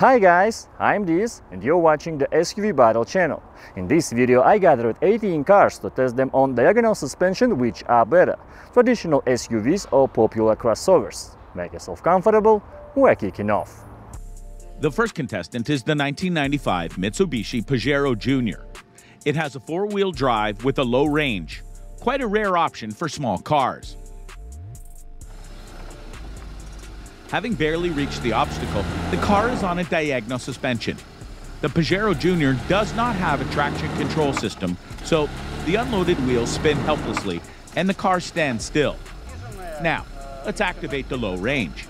Hi guys, I'm Diz and you're watching the SUV Battle channel. In this video I gathered 18 cars to test them on diagonal suspension, which are better, traditional SUVs or popular crossovers. Make yourself comfortable, we're kicking off. The first contestant is the 1995 Mitsubishi Pajero Junior. It has a four-wheel drive with a low range, quite a rare option for small cars. Having barely reached the obstacle, the car is on a diagonal suspension. The Pajero Junior does not have a traction control system, so the unloaded wheels spin helplessly and the car stands still. Now, let's activate the low range.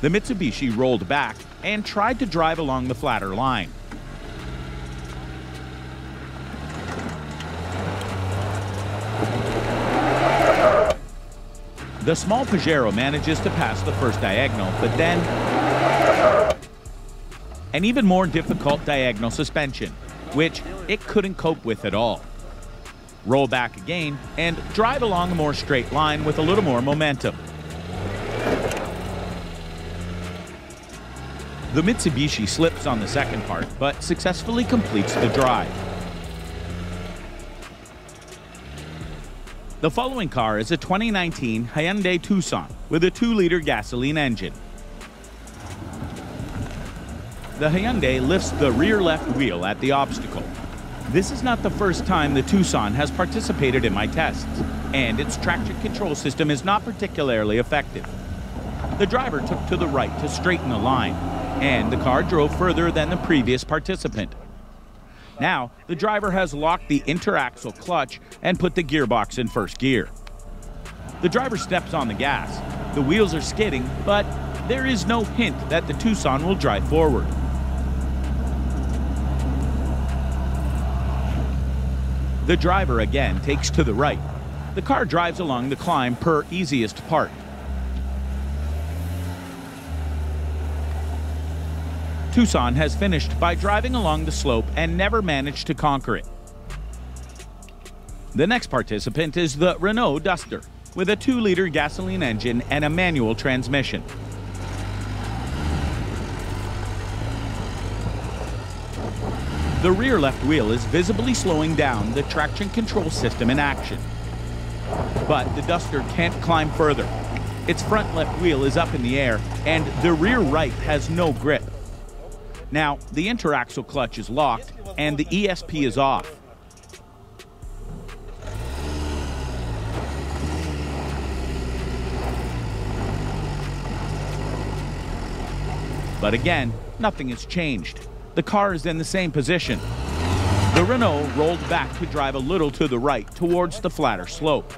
The Mitsubishi rolled back and tried to drive along the flatter line. The small Pajero manages to pass the first diagonal, but then an even more difficult diagonal suspension, which it couldn't cope with at all. Roll back again and drive along a more straight line with a little more momentum. The Mitsubishi slips on the second part, but successfully completes the drive. The following car is a 2019 Hyundai Tucson with a 2-liter gasoline engine. The Hyundai lifts the rear left wheel at the obstacle. This is not the first time the Tucson has participated in my tests, and its traction control system is not particularly effective. The driver took to the right to straighten the line, and the car drove further than the previous participant. Now, the driver has locked the interaxle clutch and put the gearbox in first gear. The driver steps on the gas. The wheels are skidding, but there is no hint that the Tucson will drive forward. The driver again takes to the right. The car drives along the climb per easiest part. Tucson has finished by driving along the slope and never managed to conquer it. The next participant is the Renault Duster with a 2-liter gasoline engine and a manual transmission. The rear left wheel is visibly slowing down the traction control system in action. But the Duster can't climb further. Its front left wheel is up in the air and the rear right has no grip. Now, the interaxle clutch is locked and the ESP is off. But again, nothing has changed. The car is in the same position. The Renault rolled back to drive a little to the right towards the flatter slope.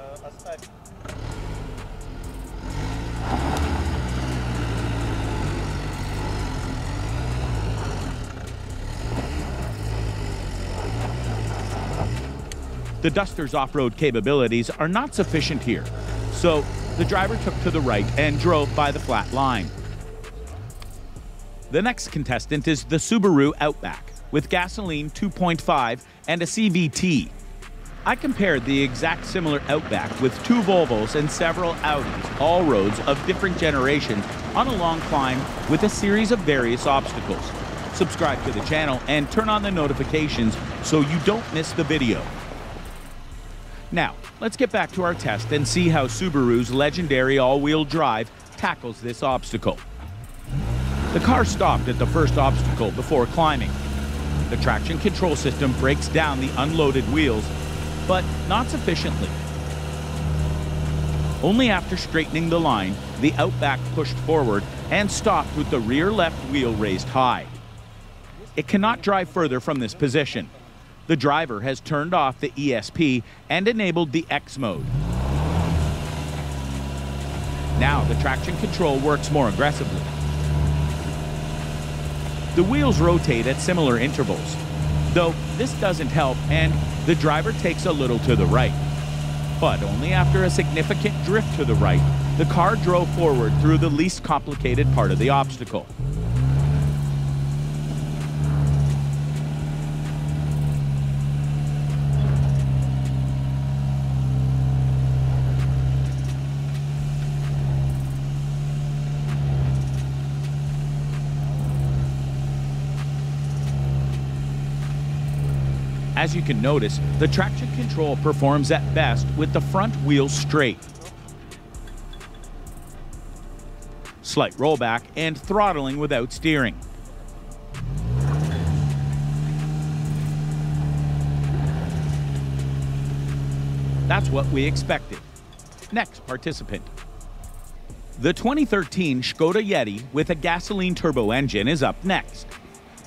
The Duster's off-road capabilities are not sufficient here, so the driver took to the right and drove by the flat line. The next contestant is the Subaru Outback with gasoline 2.5 and a CVT. I compared the exact similar Outback with two Volvos and several Audis, all roads of different generations, on a long climb with a series of various obstacles. Subscribe to the channel and turn on the notifications so you don't miss the video. Now, let's get back to our test and see how Subaru's legendary all-wheel drive tackles this obstacle. The car stopped at the first obstacle before climbing. The traction control system breaks down the unloaded wheels, but not sufficiently. Only after straightening the line, the Outback pushed forward and stopped with the rear left wheel raised high. It cannot drive further from this position. The driver has turned off the ESP and enabled the X mode. Now the traction control works more aggressively. The wheels rotate at similar intervals, though this doesn't help and the driver takes a little to the right. But only after a significant drift to the right, the car drove forward through the least complicated part of the obstacle. As you can notice, the traction control performs at best with the front wheel straight, slight rollback, and throttling without steering. That's what we expected. Next participant. The 2013 Skoda Yeti with a gasoline turbo engine is up next.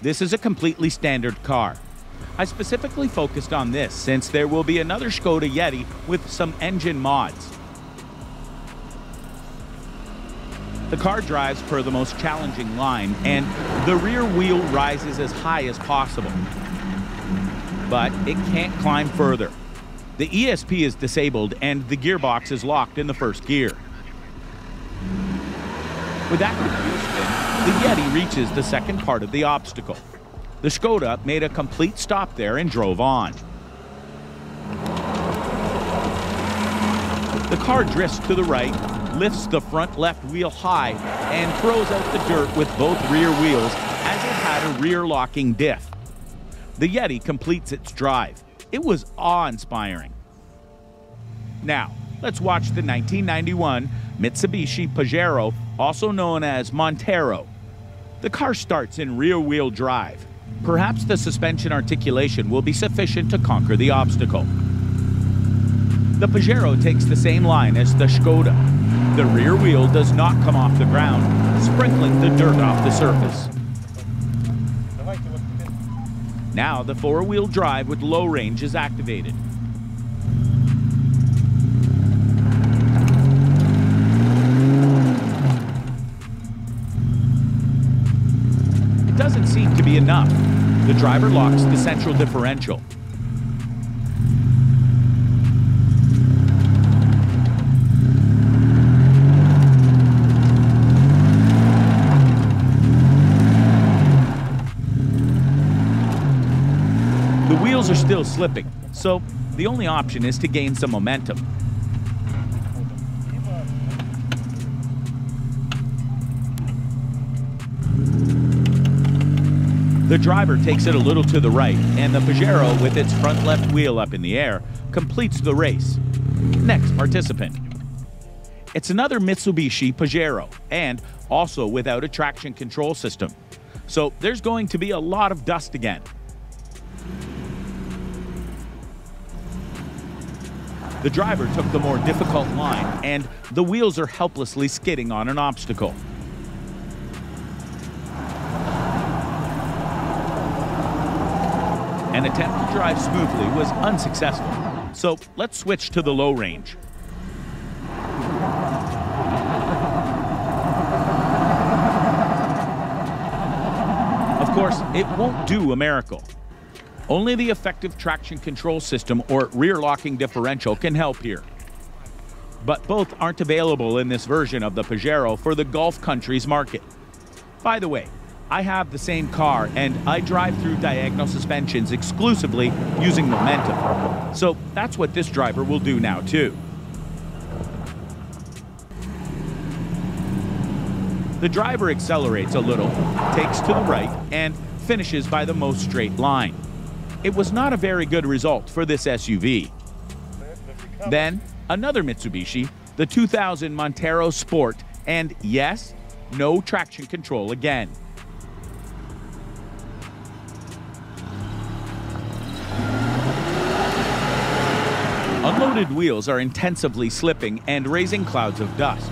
This is a completely standard car. I specifically focused on this since there will be another Skoda Yeti with some engine mods. The car drives per the most challenging line, and the rear wheel rises as high as possible, but it can't climb further. The ESP is disabled and the gearbox is locked in the first gear. With active gear spin, the Yeti reaches the second part of the obstacle. The Skoda made a complete stop there and drove on. The car drifts to the right, lifts the front left wheel high, and throws out the dirt with both rear wheels as it had a rear-locking diff. The Yeti completes its drive. It was awe-inspiring. Now, let's watch the 1991 Mitsubishi Pajero, also known as Montero. The car starts in rear-wheel drive. Perhaps the suspension articulation will be sufficient to conquer the obstacle. The Pajero takes the same line as the Skoda. The rear wheel does not come off the ground, sprinkling the dirt off the surface. Now the four-wheel drive with low range is activated. It doesn't seem to be enough. The driver locks the central differential. Wheels are still slipping, so the only option is to gain some momentum. The driver takes it a little to the right, and the Pajero, with its front left wheel up in the air, completes the race. Next participant. It's another Mitsubishi Pajero, and also without a traction control system. So there's going to be a lot of dust again. The driver took the more difficult line, and the wheels are helplessly skidding on an obstacle. An attempt to drive smoothly was unsuccessful, so let's switch to the low range. Of course, it won't do a miracle. Only the effective traction control system or rear-locking differential can help here. But both aren't available in this version of the Pajero for the Gulf countries market. By the way, I have the same car and I drive through diagonal suspensions exclusively using momentum. So that's what this driver will do now too. The driver accelerates a little, takes to the right, and finishes by the most straight line. It was not a very good result for this SUV. Then, another Mitsubishi, the 2000 Montero Sport, and yes, no traction control again. Unloaded wheels are intensively slipping and raising clouds of dust.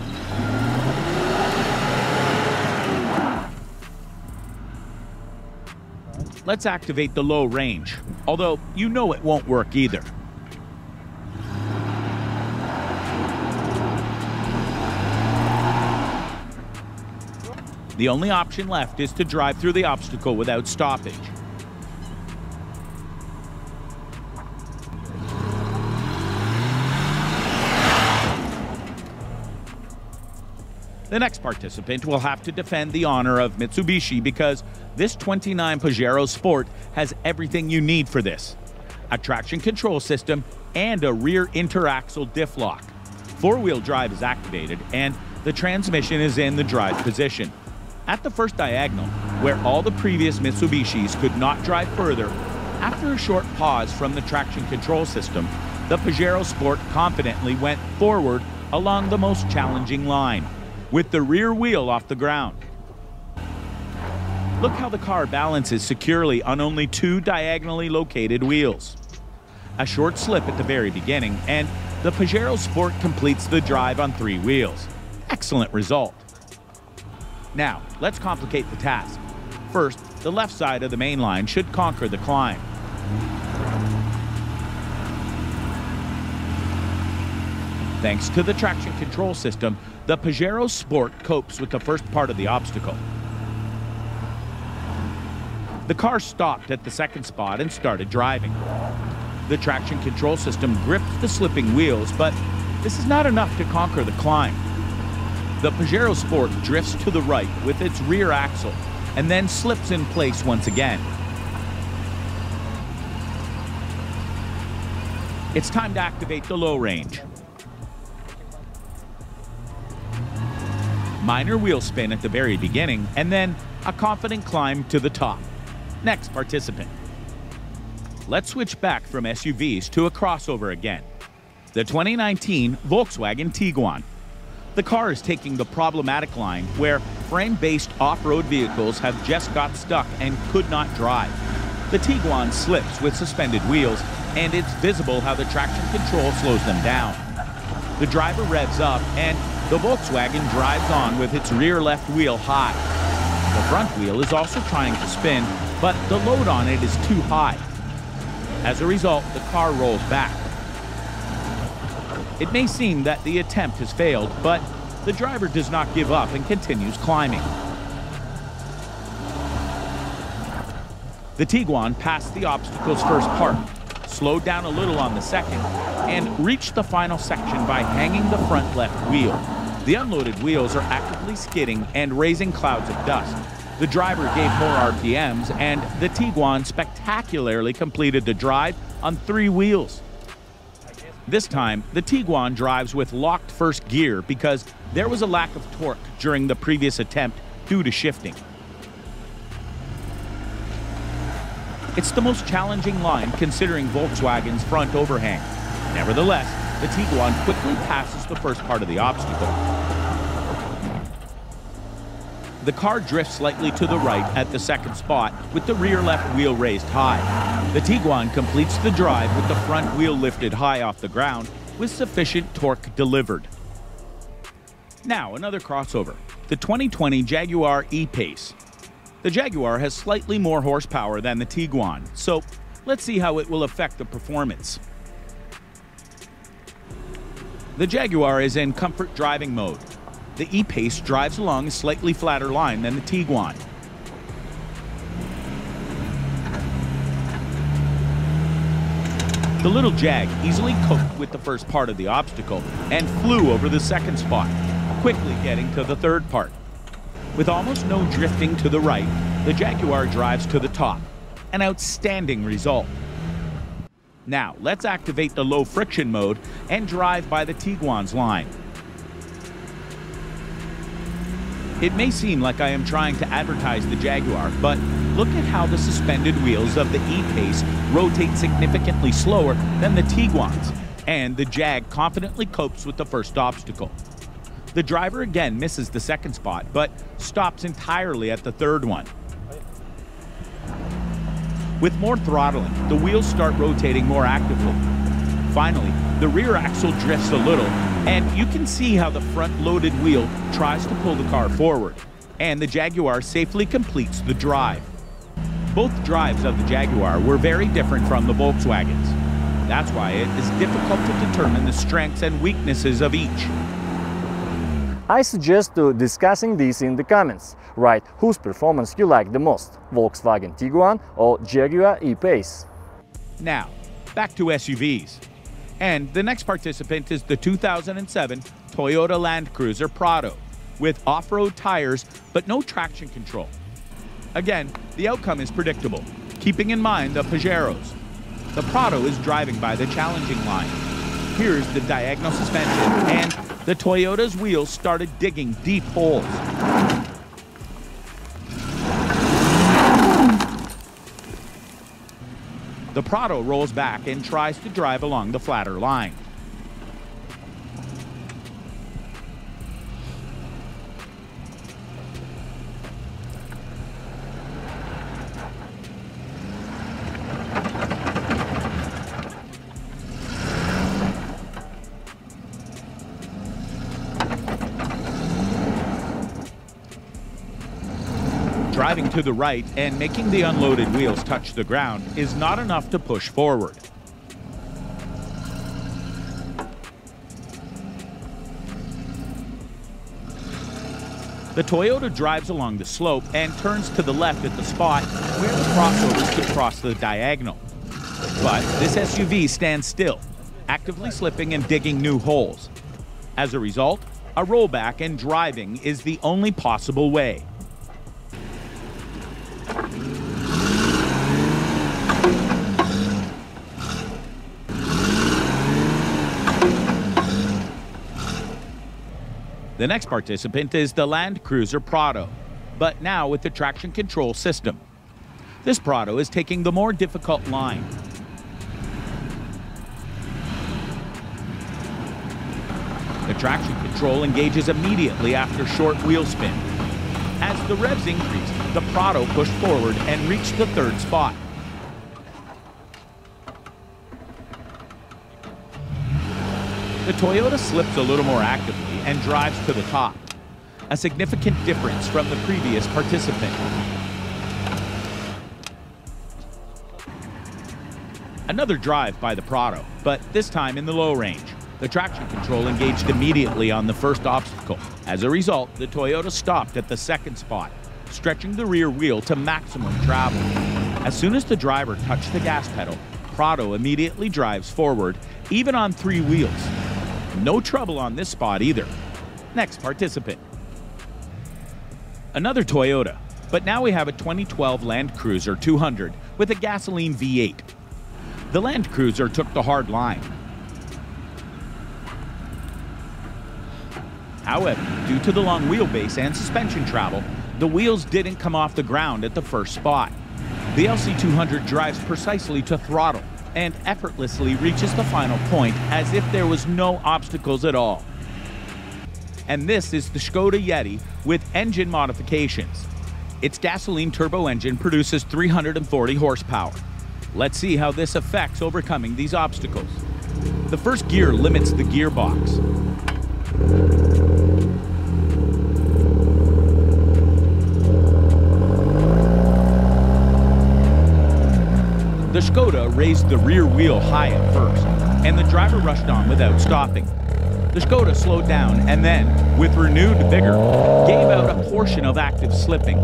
Let's activate the low range, although you know it won't work either. The only option left is to drive through the obstacle without stoppage. The next participant will have to defend the honor of Mitsubishi because this 29 Pajero Sport has everything you need for this. A traction control system and a rear interaxle diff lock. Four-wheel drive is activated and the transmission is in the drive position. At the first diagonal, where all the previous Mitsubishis could not drive further, After a short pause from the traction control system, the Pajero Sport confidently went forward along the most challenging line, with the rear wheel off the ground. Look how the car balances securely on only two diagonally located wheels. A short slip at the very beginning, and the Pajero Sport completes the drive on three wheels. Excellent result. Now, let's complicate the task. First, the left side of the main line should conquer the climb. Thanks to the traction control system, the Pajero Sport copes with the first part of the obstacle. The car stopped at the second spot and started driving. The traction control system gripped the slipping wheels, but this is not enough to conquer the climb. The Pajero Sport drifts to the right with its rear axle and then slips in place once again. It's time to activate the low range. Minor wheel spin at the very beginning and then a confident climb to the top. Next participant. Let's switch back from SUVs to a crossover again. The 2019 Volkswagen Tiguan. The car is taking the problematic line where frame-based off-road vehicles have just got stuck and could not drive. The Tiguan slips with suspended wheels, and it's visible how the traction control slows them down. The driver revs up, and the Volkswagen drives on with its rear left wheel high. The front wheel is also trying to spin, but the load on it is too high. As a result, the car rolls back. It may seem that the attempt has failed, but the driver does not give up and continues climbing. The Tiguan passed the obstacle's first part, slowed down a little on the second, and reached the final section by hanging the front left wheel. The unloaded wheels are actively skidding and raising clouds of dust. The driver gave more RPMs, and the Tiguan spectacularly completed the drive on three wheels. This time, the Tiguan drives with locked first gear because there was a lack of torque during the previous attempt due to shifting. It's the most challenging line considering Volkswagen's front overhang. Nevertheless, the Tiguan quickly passes the first part of the obstacle. The car drifts slightly to the right at the second spot with the rear left wheel raised high. The Tiguan completes the drive with the front wheel lifted high off the ground with sufficient torque delivered. Now another crossover, the 2020 Jaguar E-Pace. The Jaguar has slightly more horsepower than the Tiguan, so let's see how it will affect the performance. The Jaguar is in comfort driving mode. The E-Pace drives along a slightly flatter line than the Tiguan. The little Jag easily coped with the first part of the obstacle and flew over the second spot, quickly getting to the third part. With almost no drifting to the right, the Jaguar drives to the top. An outstanding result. Now, let's activate the low friction mode and drive by the Tiguan's line. It may seem like I am trying to advertise the Jaguar, but look at how the suspended wheels of the E-Pace rotate significantly slower than the Tiguan's, and the Jag confidently copes with the first obstacle. The driver again misses the second spot, but stops entirely at the third one. With more throttling, the wheels start rotating more actively. Finally, the rear axle drifts a little, and you can see how the front-loaded wheel tries to pull the car forward, and the Jaguar safely completes the drive. Both drives of the Jaguar were very different from the Volkswagens. That's why it is difficult to determine the strengths and weaknesses of each. I suggest discussing this in the comments. Write whose performance you like the most, Volkswagen Tiguan or Jaguar E-Pace. Now, back to SUVs. And the next participant is the 2007 Toyota Land Cruiser Prado, with off-road tires but no traction control. Again, the outcome is predictable, keeping in mind the Pajeros. The Prado is driving by the challenging line. Here's the diagonal suspension, and the Toyota's wheels started digging deep holes. The Prado rolls back and tries to drive along the flatter line. Driving to the right and making the unloaded wheels touch the ground is not enough to push forward. The Toyota drives along the slope and turns to the left at the spot where the crossovers could cross the diagonal. But this SUV stands still, actively slipping and digging new holes. As a result, a rollback and driving is the only possible way. The next participant is the Land Cruiser Prado, but now with the traction control system. This Prado is taking the more difficult line. The traction control engages immediately after short wheel spin. As the revs increased, the Prado pushed forward and reached the third spot. The Toyota slips a little more actively and drives to the top, a significant difference from the previous participant. Another drive by the Prado, but this time in the low range. The traction control engaged immediately on the first obstacle. As a result, the Toyota stopped at the second spot, stretching the rear wheel to maximum travel. As soon as the driver touched the gas pedal, Prado immediately drives forward, even on three wheels. No trouble on this spot either. Next participant. Another Toyota, but now we have a 2012 Land Cruiser 200 with a gasoline V8. The Land Cruiser took the hard line. However, due to the long wheelbase and suspension travel, the wheels didn't come off the ground at the first spot. The LC200 drives precisely to throttle and effortlessly reaches the final point as if there was no obstacles at all. And this is the Skoda Yeti with engine modifications. Its gasoline turbo engine produces 340 horsepower. Let's see how this affects overcoming these obstacles. The first gear limits the gearbox. The Skoda raised the rear wheel high at first, and the driver rushed on without stopping. The Skoda slowed down and then, with renewed vigor, gave out a portion of active slipping.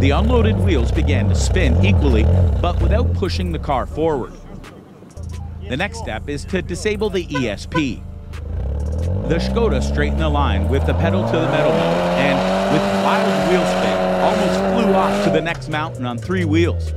The unloaded wheels began to spin equally, but without pushing the car forward. The next step is to disable the ESP. The Skoda straightened the line with the pedal to the metal mode and, with wild wheel spin, almost flew off to the next mountain on three wheels.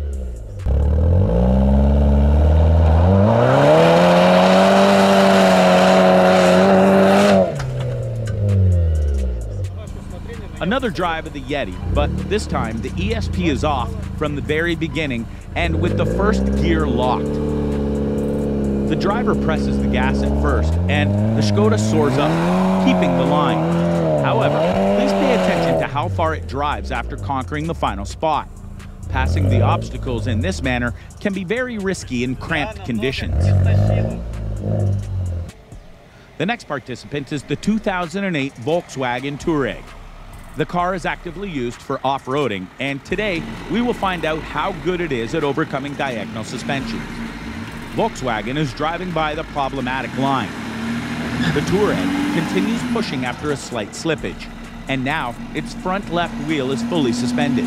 Another drive of the Yeti, but this time the ESP is off from the very beginning and with the first gear locked. The driver presses the gas at first and the Skoda soars up, keeping the line. However, please pay attention to how far it drives after conquering the final spot. Passing the obstacles in this manner can be very risky in cramped conditions. The next participant is the 2008 Volkswagen Touareg. The car is actively used for off-roading, and today we will find out how good it is at overcoming diagonal suspensions. Volkswagen is driving by the problematic line. The Touareg continues pushing after a slight slippage, and now its front left wheel is fully suspended.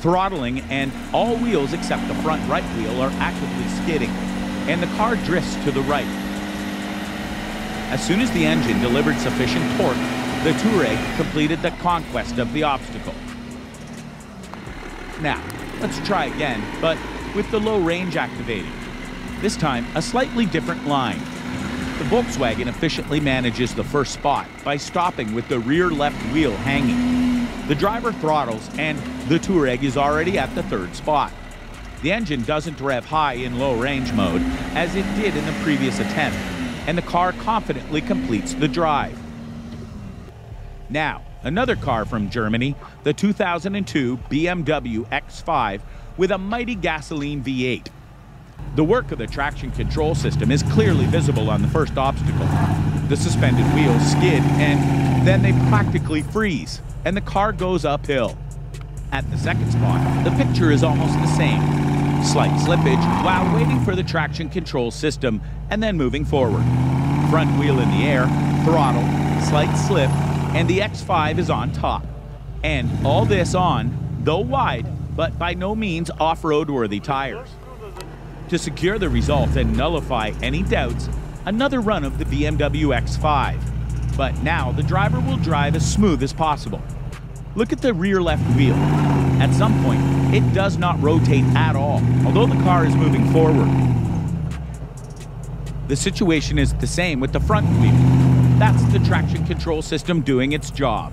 Throttling and all wheels except the front right wheel are actively skidding, and the car drifts to the right. As soon as the engine delivered sufficient torque, the Touareg completed the conquest of the obstacle. Now, let's try again, but with the low range activated. This time, a slightly different line. The Volkswagen efficiently manages the first spot by stopping with the rear left wheel hanging. The driver throttles and the Touareg is already at the third spot. The engine doesn't rev high in low range mode as it did in the previous attempt, and the car confidently completes the drive. Now, another car from Germany, the 2002 BMW X5 with a mighty gasoline V8. The work of the traction control system is clearly visible on the first obstacle. The suspended wheels skid and then they practically freeze, and the car goes uphill. At the second spot, the picture is almost the same. Slight slippage while waiting for the traction control system and then moving forward. Front wheel in the air, throttle, slight slip, and the X5 is on top. And all this on, though wide, but by no means off-road worthy tires. To secure the result and nullify any doubts, another run of the BMW X5. But now the driver will drive as smooth as possible. Look at the rear left wheel. At some point, it does not rotate at all, although the car is moving forward. The situation is the same with the front wheel. That's the traction control system doing its job.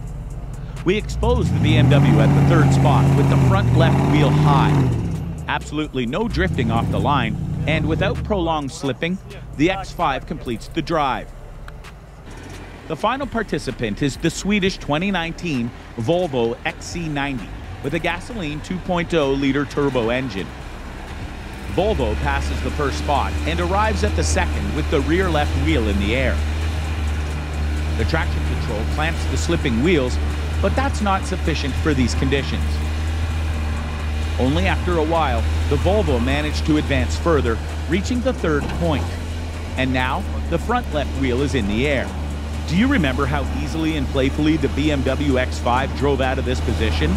We exposed the BMW at the third spot with the front left wheel high. Absolutely no drifting off the line, and without prolonged slipping, the X5 completes the drive. The final participant is the Swedish 2019 Volvo XC90 with a gasoline 2.0-liter turbo engine. Volvo passes the first spot and arrives at the second with the rear left wheel in the air. The traction control clamps the slipping wheels, but that's not sufficient for these conditions. Only after a while, the Volvo managed to advance further, reaching the third point. And now, the front left wheel is in the air. Do you remember how easily and playfully the BMW X5 drove out of this position?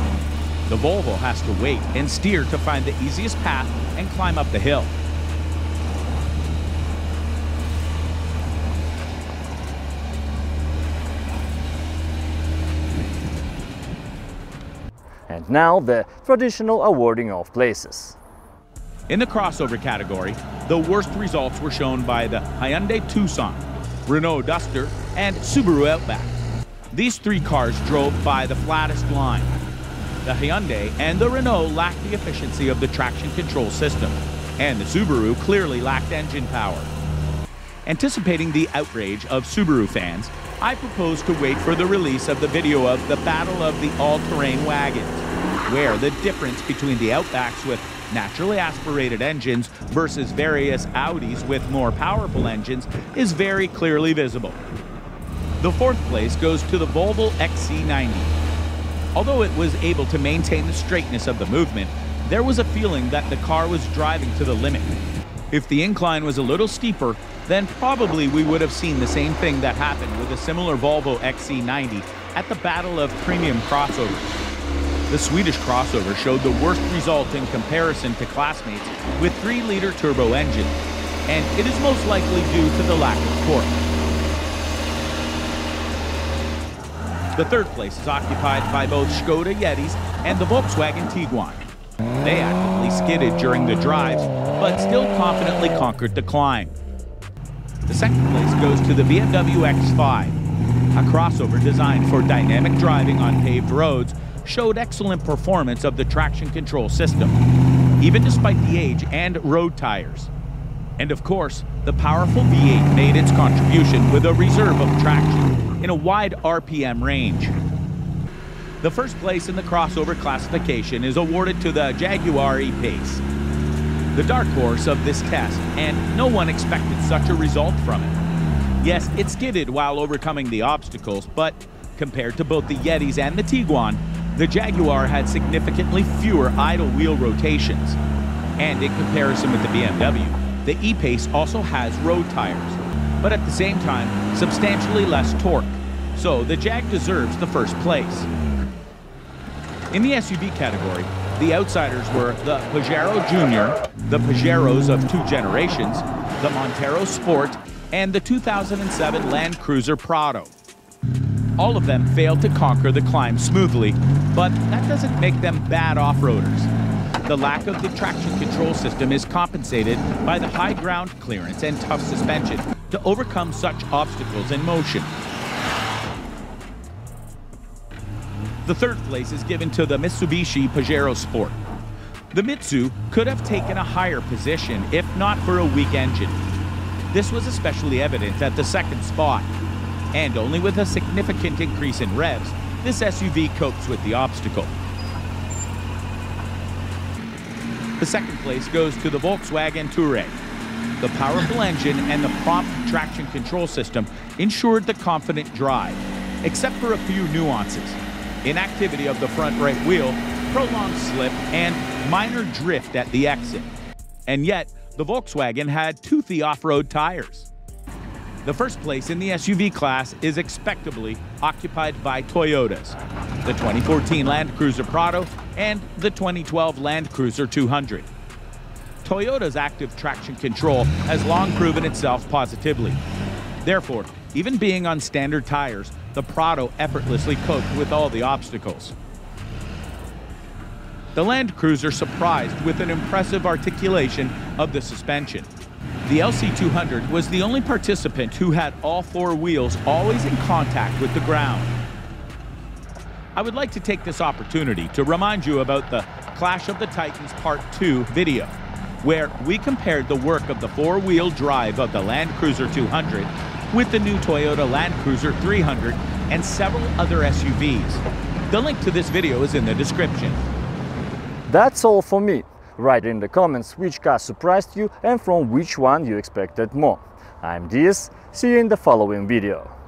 The Volvo has to wait and steer to find the easiest path and climb up the hill. And now the traditional awarding of places. In the crossover category, the worst results were shown by the Hyundai Tucson, Renault Duster, and Subaru Outback. These three cars drove by the flattest line. The Hyundai and the Renault lacked the efficiency of the traction control system, and the Subaru clearly lacked engine power. Anticipating the outrage of Subaru fans, I propose to wait for the release of the video of the Battle of the All-Terrain Wagons, where the difference between the Outbacks with naturally aspirated engines versus various Audis with more powerful engines is very clearly visible. The fourth place goes to the Volvo XC90. Although it was able to maintain the straightness of the movement, there was a feeling that the car was driving to the limit. If the incline was a little steeper, then probably we would have seen the same thing that happened with a similar Volvo XC90 at the Battle of Premium Crossovers. The Swedish crossover showed the worst result in comparison to classmates with 3-liter turbo engines, and it is most likely due to the lack of torque. The third place is occupied by both Skoda Yetis and the Volkswagen Tiguan. They actively skidded during the drives, but still confidently conquered the climb. The second place goes to the BMW X5, a crossover designed for dynamic driving on paved roads showed excellent performance of the traction control system, even despite the age and road tires. And of course, the powerful V8 made its contribution with a reserve of traction in a wide RPM range. The first place in the crossover classification is awarded to the Jaguar E-Pace, the dark horse of this test, and no one expected such a result from it. Yes, it skidded while overcoming the obstacles, but compared to both the Yetis and the Tiguan, the Jaguar had significantly fewer idle wheel rotations. And in comparison with the BMW, the E-Pace also has road tires, but at the same time, substantially less torque. So the Jag deserves the first place. In the SUV category, the outsiders were the Pajero Junior, the Pajeros of two generations, the Montero Sport, and the 2007 Land Cruiser Prado. All of them failed to conquer the climb smoothly, but that doesn't make them bad off-roaders. The lack of the traction control system is compensated by the high ground clearance and tough suspension to overcome such obstacles in motion. The third place is given to the Mitsubishi Pajero Sport. The Mitsu could have taken a higher position if not for a weak engine. This was especially evident at the second spot. And only with a significant increase in revs, this SUV copes with the obstacle. The second place goes to the Volkswagen Touareg. The powerful engine and the prompt traction control system ensured the confident drive, except for a few nuances. Inactivity of the front right wheel, prolonged slip, and minor drift at the exit. And yet, the Volkswagen had toothy off-road tires. The first place in the SUV class is expectably occupied by Toyotas, the 2014 Land Cruiser Prado and the 2012 Land Cruiser 200. Toyota's active traction control has long proven itself positively. Therefore, even being on standard tires, the Prado effortlessly coped with all the obstacles. The Land Cruiser surprised with an impressive articulation of the suspension. The LC200 was the only participant who had all four wheels always in contact with the ground. I would like to take this opportunity to remind you about the Clash of the Titans Part 2 video, where we compared the work of the four-wheel drive of the Land Cruiser 200 with the new Toyota Land Cruiser 300 and several other SUVs. The link to this video is in the description. That's all for me. Write in the comments which car surprised you and from which one you expected more. I'm Diaz, see you in the following video.